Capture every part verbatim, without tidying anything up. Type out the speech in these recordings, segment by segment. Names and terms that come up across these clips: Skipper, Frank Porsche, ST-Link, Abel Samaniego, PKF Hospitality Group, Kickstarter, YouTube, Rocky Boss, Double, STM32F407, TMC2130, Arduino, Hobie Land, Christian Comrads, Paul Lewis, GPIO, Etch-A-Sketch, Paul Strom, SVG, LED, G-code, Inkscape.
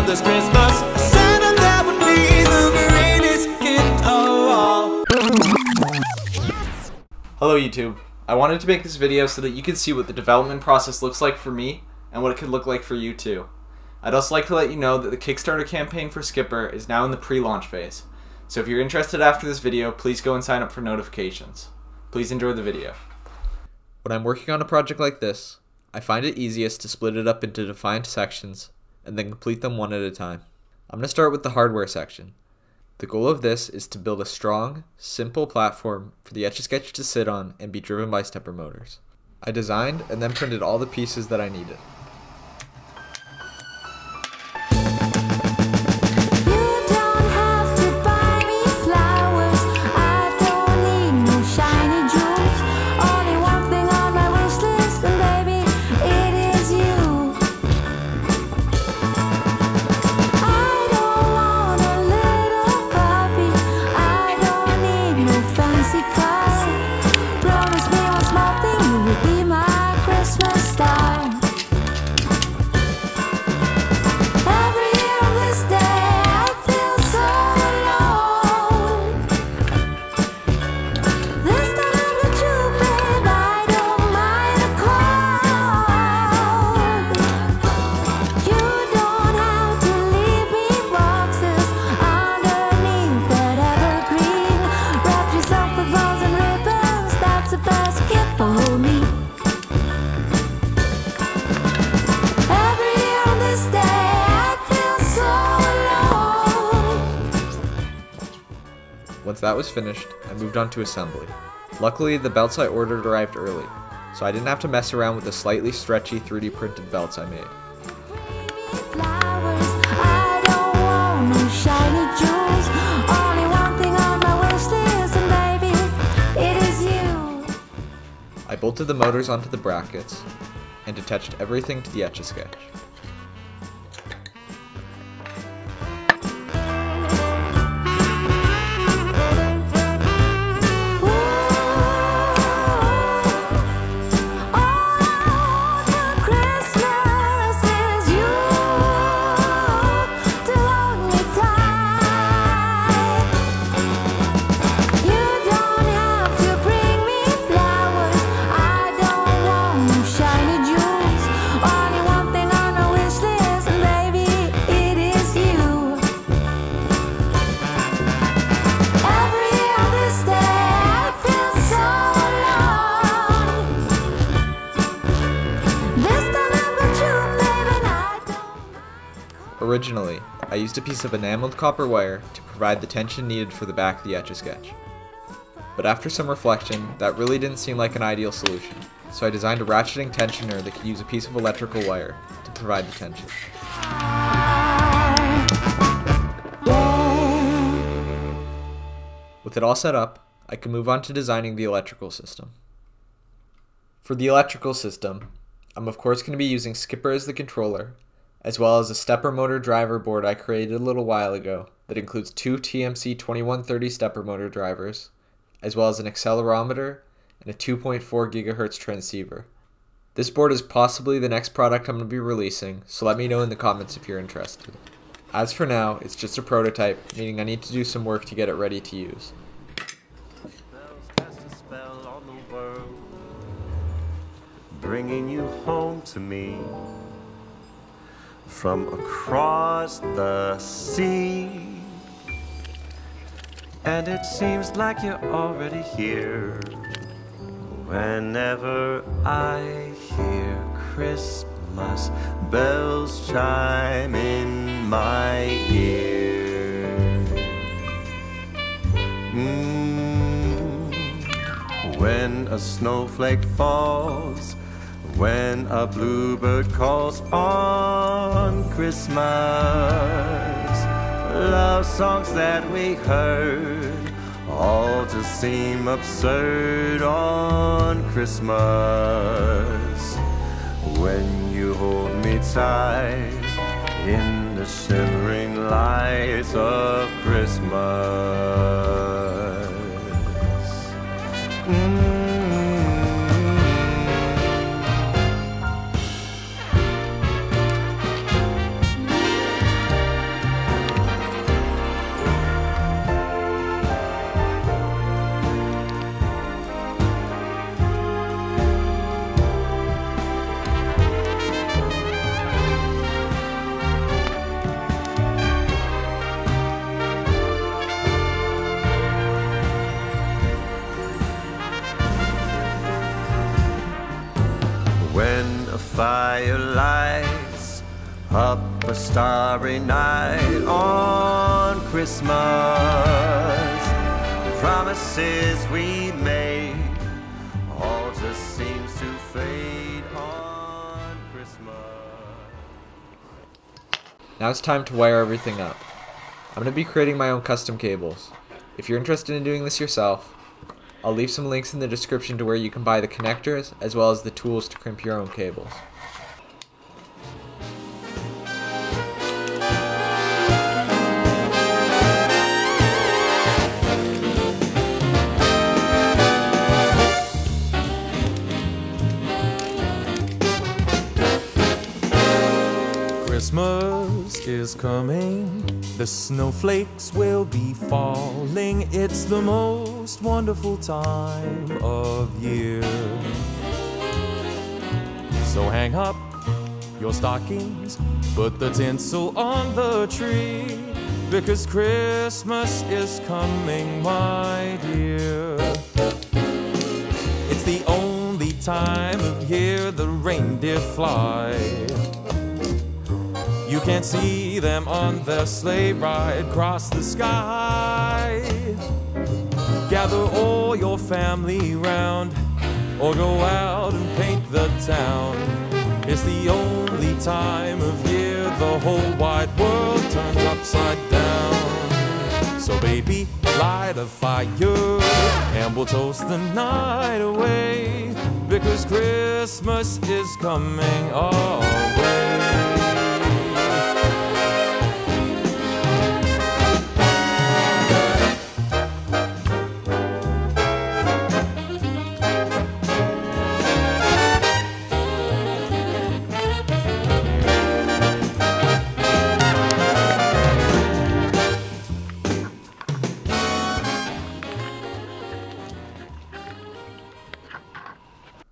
all this Christmas. Santa, that would be the greatest gift of all. Hello YouTube. I wanted to make this video so that you could see what the development process looks like for me and what it could look like for you too. I'd also like to let you know that the Kickstarter campaign for Skipper is now in the pre-launch phase. So if you're interested after this video, please go and sign up for notifications. Please enjoy the video. When I'm working on a project like this, I find it easiest to split it up into defined sections and then complete them one at a time. I'm going to start with the hardware section. The goal of this is to build a strong, simple platform for the Etch-A-Sketch to sit on and be driven by stepper motors. I designed and then printed all the pieces that I needed. Once that was finished, I moved on to assembly. Luckily, the belts I ordered arrived early, so I didn't have to mess around with the slightly stretchy three D printed belts I made. I bolted the motors onto the brackets and attached everything to the Etch-A-Sketch. Originally, I used a piece of enameled copper wire to provide the tension needed for the back of the Etch-A-Sketch. But after some reflection, that really didn't seem like an ideal solution, so I designed a ratcheting tensioner that could use a piece of electrical wire to provide the tension. With it all set up, I could move on to designing the electrical system. For the electrical system, I'm of course going to be using Skipper as the controller, as well as a stepper motor driver board I created a little while ago that includes two T M C twenty-one thirty stepper motor drivers, as well as an accelerometer and a two point four gigahertz transceiver. This board is possibly the next product I'm going to be releasing, so let me know in the comments if you're interested. As for now, it's just a prototype, meaning I need to do some work to get it ready to use. Bringing you home to me from across the sea, and it seems like you're already here whenever I hear Christmas bells chime in my ear. mm. When a snowflake falls, when a bluebird calls on Christmas, love songs that we heard all just seem absurd on Christmas. When you hold me tight in the shimmering lights of Christmas. mm. firelights, up a starry night on Christmas. Promises we made, all just seems to fade on Christmas. Now it's time to wire everything up. I'm going to be creating my own custom cables. If you're interested in doing this yourself, I'll leave some links in the description to where you can buy the connectors as well as the tools to crimp your own cables. Christmas is coming, the snowflakes will be falling. It's the most wonderful time of year. So hang up your stockings, put the tinsel on the tree, because Christmas is coming, my dear. It's the only time of year the reindeer fly. You can't see them on their sleigh ride across the sky. Gather all your family round, or go out and paint the town. It's the only time of year the whole wide world turns upside down. So baby, light a fire, and we'll toast the night away, because Christmas is coming our way.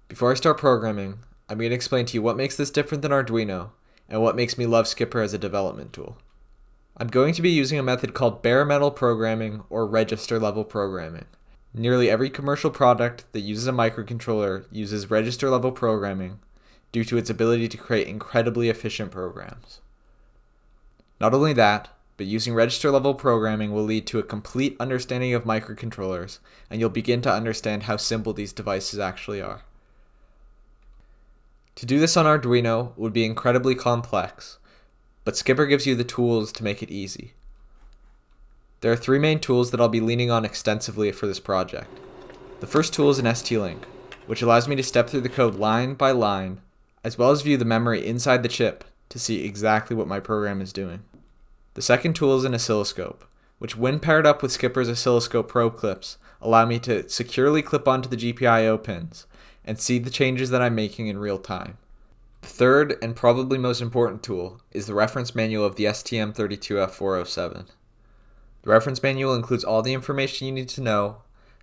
Before I start programming, I'm going to explain to you what makes this different than Arduino, and what makes me love Skipper as a development tool. I'm going to be using a method called bare metal programming or register level programming. Nearly every commercial product that uses a microcontroller uses register level programming due to its ability to create incredibly efficient programs. Not only that, but using register level programming will lead to a complete understanding of microcontrollers, and you'll begin to understand how simple these devices actually are. To do this on Arduino would be incredibly complex, but Skipper gives you the tools to make it easy. There are three main tools that I'll be leaning on extensively for this project. The first tool is an S T link, which allows me to step through the code line by line, as well as view the memory inside the chip to see exactly what my program is doing. The second tool is an oscilloscope, which when paired up with Skipper's Oscilloscope Pro clips, allow me to securely clip onto the G P I O pins, and see the changes that I'm making in real time. The third and probably most important tool is the reference manual of the S T M thirty-two F four oh seven. The reference manual includes all the information you need to know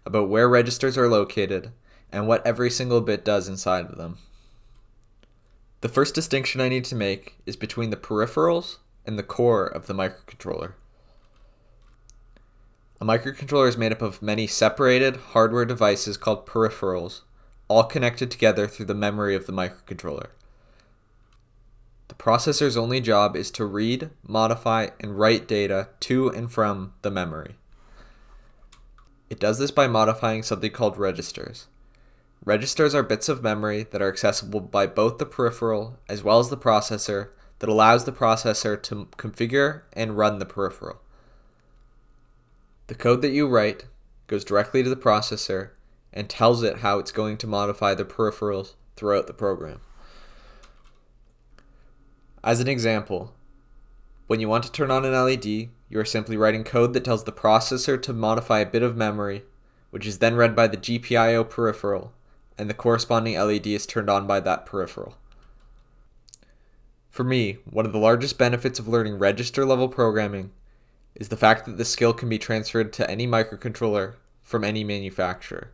about where registers are located and what every single bit does inside of them. The first distinction I need to make is between the peripherals and the core of the microcontroller. A microcontroller is made up of many separated hardware devices called peripherals, all connected together through the memory of the microcontroller. The processor's only job is to read, modify, and write data to and from the memory. It does this by modifying something called registers. Registers are bits of memory that are accessible by both the peripheral as well as the processor, that allows the processor to configure and run the peripheral. The code that you write goes directly to the processor and tells it how it's going to modify the peripherals throughout the program. As an example, when you want to turn on an L E D, you are simply writing code that tells the processor to modify a bit of memory, which is then read by the G P I O peripheral, and the corresponding L E D is turned on by that peripheral. For me, one of the largest benefits of learning register level programming is the fact that this skill can be transferred to any microcontroller from any manufacturer.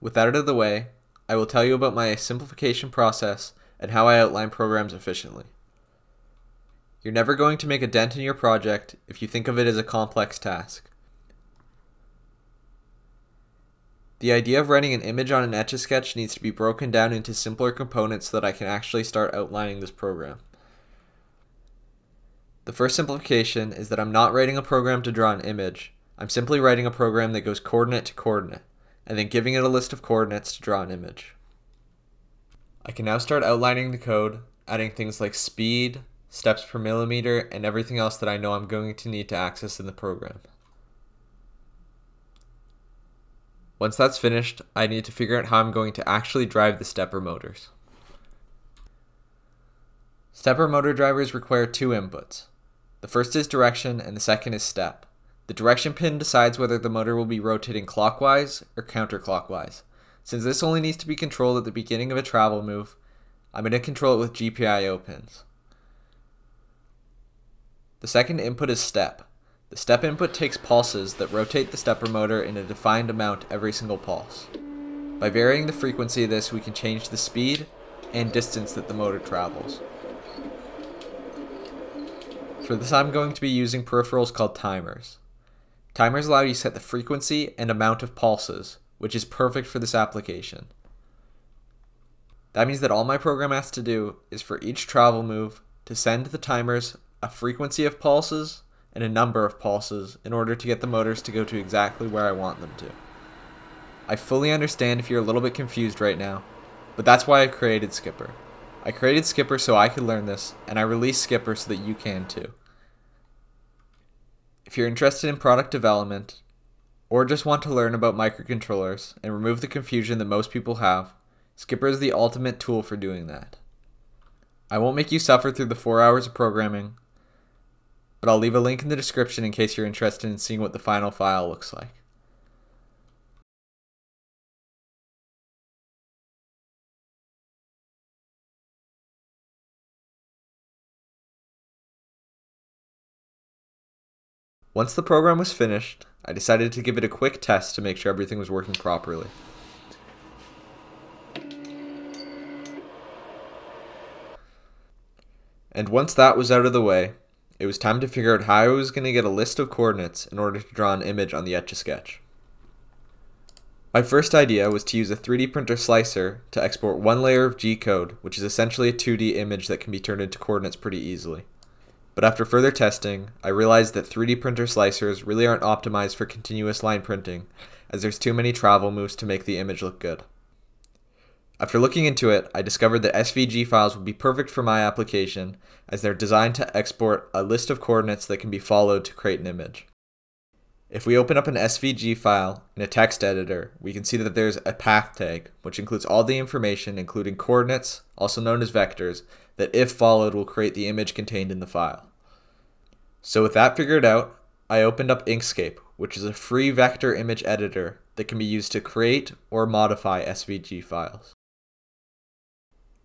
With that out of the way, I will tell you about my simplification process and how I outline programs efficiently. You're never going to make a dent in your project if you think of it as a complex task. The idea of writing an image on an Etch-A-Sketch needs to be broken down into simpler components so that I can actually start outlining this program. The first simplification is that I'm not writing a program to draw an image. I'm simply writing a program that goes coordinate to coordinate, and then giving it a list of coordinates to draw an image. I can now start outlining the code, adding things like speed, steps per millimeter, and everything else that I know I'm going to need to access in the program. Once that's finished, I need to figure out how I'm going to actually drive the stepper motors. Stepper motor drivers require two inputs. The first is direction and the second is step. The direction pin decides whether the motor will be rotating clockwise or counterclockwise. Since this only needs to be controlled at the beginning of a travel move, I'm going to control it with G P I O pins. The second input is step. The step input takes pulses that rotate the stepper motor in a defined amount every single pulse. By varying the frequency of this, we can change the speed and distance that the motor travels. For this, I'm going to be using peripherals called timers. Timers allow you to set the frequency and amount of pulses, which is perfect for this application. That means that all my program has to do is for each travel move to send the timers a frequency of pulses and a number of pulses in order to get the motors to go to exactly where I want them to. I fully understand if you're a little bit confused right now, but that's why I created Skipper. I created Skipper so I could learn this, and I released Skipper so that you can too. If you're interested in product development, or just want to learn about microcontrollers and remove the confusion that most people have, Skipper is the ultimate tool for doing that. I won't make you suffer through the four hours of programming, but I'll leave a link in the description in case you're interested in seeing what the final file looks like. Once the program was finished, I decided to give it a quick test to make sure everything was working properly. And once that was out of the way, it was time to figure out how I was going to get a list of coordinates in order to draw an image on the Etch-A-Sketch. My first idea was to use a three D printer slicer to export one layer of G code, which is essentially a two D image that can be turned into coordinates pretty easily. But after further testing, I realized that three D printer slicers really aren't optimized for continuous line printing, as there's too many travel moves to make the image look good. After looking into it, I discovered that S V G files would be perfect for my application, as they're designed to export a list of coordinates that can be followed to create an image. If we open up an S V G file in a text editor, we can see that there's a path tag, which includes all the information, including coordinates, also known as vectors, that if followed will create the image contained in the file. So with that figured out, I opened up Inkscape, which is a free vector image editor that can be used to create or modify S V G files.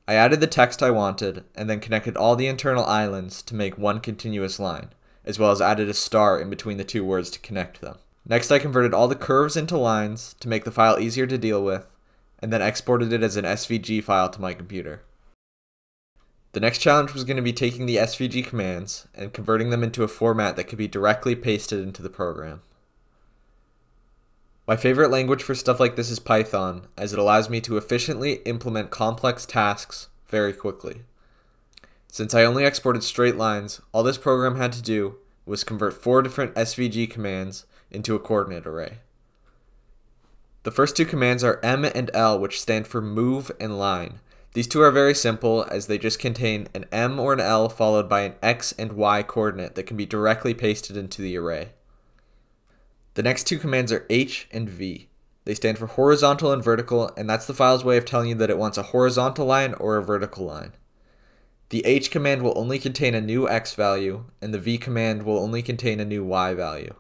I added the text I wanted, and then connected all the internal islands to make one continuous line, as well as added a star in between the two words to connect them. Next, I converted all the curves into lines to make the file easier to deal with, and then exported it as an S V G file to my computer. The next challenge was going to be taking the S V G commands and converting them into a format that could be directly pasted into the program. My favorite language for stuff like this is Python, as it allows me to efficiently implement complex tasks very quickly. Since I only exported straight lines, all this program had to do was convert four different S V G commands into a coordinate array. The first two commands are M and L, which stand for move and line. These two are very simple, as they just contain an M or an L followed by an X and Y coordinate that can be directly pasted into the array. The next two commands are H and V. They stand for horizontal and vertical, and that's the file's way of telling you that it wants a horizontal line or a vertical line. The H command will only contain a new X value, and the V command will only contain a new Y value.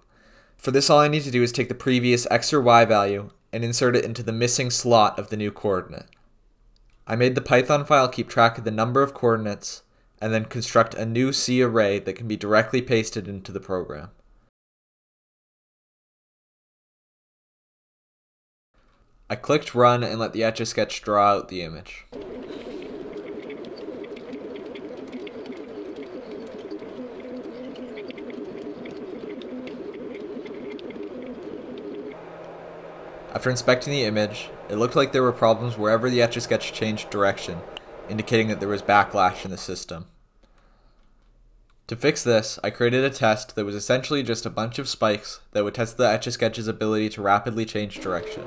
For this, all I need to do is take the previous X or Y value and insert it into the missing slot of the new coordinate. I made the Python file keep track of the number of coordinates, and then construct a new C array that can be directly pasted into the program. I clicked run and let the Etch-A-Sketch draw out the image. After inspecting the image, it looked like there were problems wherever the Etch-A-Sketch changed direction, indicating that there was backlash in the system. To fix this, I created a test that was essentially just a bunch of spikes that would test the Etch-A-Sketch's ability to rapidly change direction.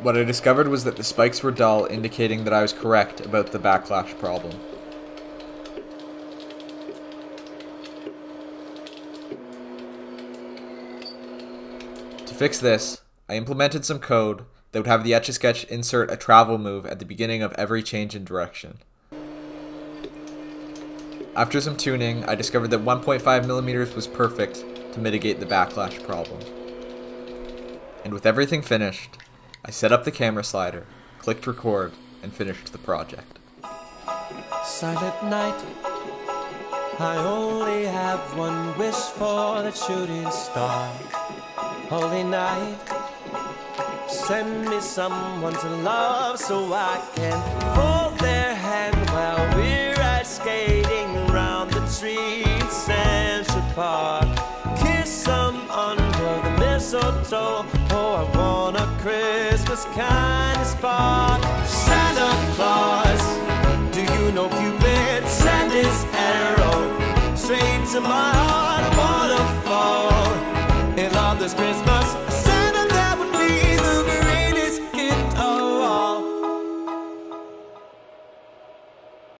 What I discovered was that the spikes were dull, indicating that I was correct about the backlash problem. To fix this, I implemented some code that would have the Etch-A-Sketch insert a travel move at the beginning of every change in direction. After some tuning, I discovered that one point five millimeters was perfect to mitigate the backlash problem. And with everything finished, I set up the camera slider, clicked record, and finished the project. Silent night, I only have one wish for the shooting star. Holy night, send me someone to love so I can hold their hand while we're ice skating around the streets and Central Park. Kiss them under the mistletoe. Oh, I want a Christmas kind of spark.